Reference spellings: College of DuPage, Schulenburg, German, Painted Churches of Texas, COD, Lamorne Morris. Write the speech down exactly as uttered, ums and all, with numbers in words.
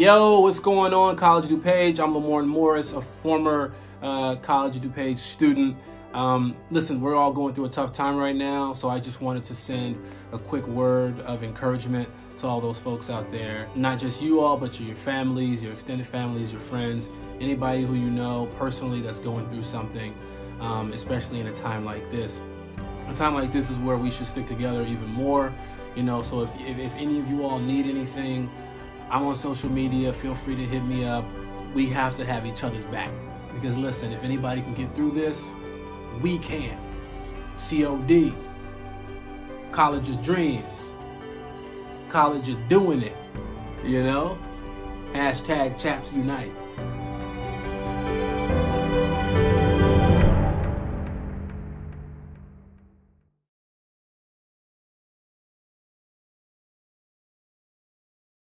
Yo, what's going on, College of DuPage? I'm Lamorne Morris, a former uh, College of DuPage student. Um, listen, we're all going through a tough time right now, so I just wanted to send a quick word of encouragement to all those folks out there. Not just you all, but your families, your extended families, your friends, anybody who you know personally that's going through something, um, especially in a time like this. A time like this is where we should stick together even more, you know, so if, if, if any of you all need anything, I'm on social media, feel free to hit me up. We have to have each other's back. Because listen, if anybody can get through this, we can. C O D, College of Dreams, College of Doing It, you know? Hashtag Chaps Unite.